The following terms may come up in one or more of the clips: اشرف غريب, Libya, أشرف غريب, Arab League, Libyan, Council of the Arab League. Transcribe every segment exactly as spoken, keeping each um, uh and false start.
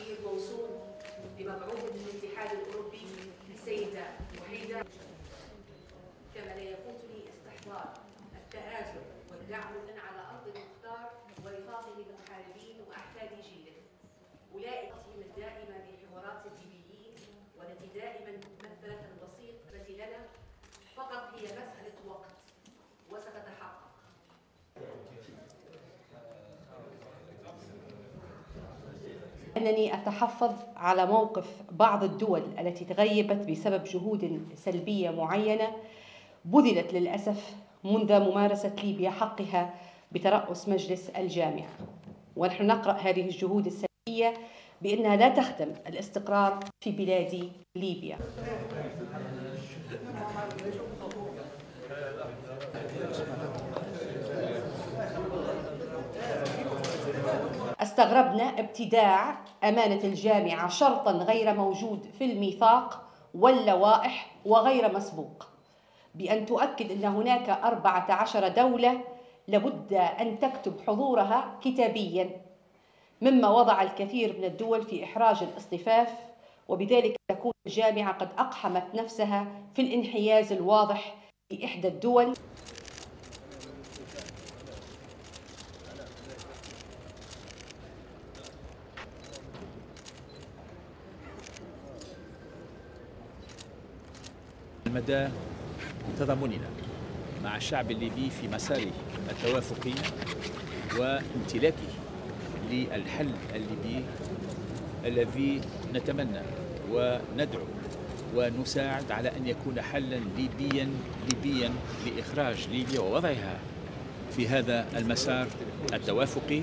التقرير موصول بمبعوثة من الاتحاد الأوروبي السيدة وحيدة، كما لا يفوتني استحضار التآزر والدعم من على أرض المختار ورفاقه المحاربين وأحفاد جيله، أولئك الدائمة بحوارات الليبيين والتي دائما مثلت الوسيط التي لنا فقط هي مسألة وقت وستتحقق. أنني أتحفظ على موقف بعض الدول التي تغيبت بسبب جهود سلبية معينة بذلت للأسف منذ ممارسة ليبيا حقها بترأس مجلس الجامعة، ونحن نقرأ هذه الجهود السلبية بأنها لا تخدم الاستقرار في بلاد ليبيا. استغربنا ابتداع أمانة الجامعة شرطا غير موجود في الميثاق واللوائح وغير مسبوق، بأن تؤكد أن هناك أربع عشرة دولة لابد أن تكتب حضورها كتابيا، مما وضع الكثير من الدول في إحراج الاصطفاف، وبذلك تكون الجامعة قد أقحمت نفسها في الانحياز الواضح في إحدى الدول. مدى تضامننا مع الشعب الليبي في مساره التوافقي وامتلاكه للحل الليبي الذي نتمنى وندعو ونساعد على أن يكون حلا ليبيا ليبيا لإخراج ليبيا ووضعها في هذا المسار التوافقي.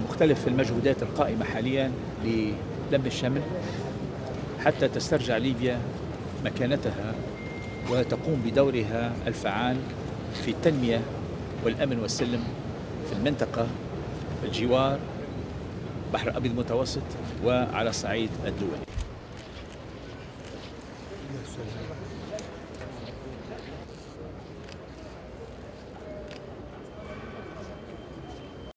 مختلف المجهودات القائمة حاليا ل لم الشمل حتى تسترجع ليبيا مكانتها وتقوم بدورها الفعال في التنمية والأمن والسلم في المنطقة الجوار بحر الأبيض المتوسط وعلى الصعيد الدولي.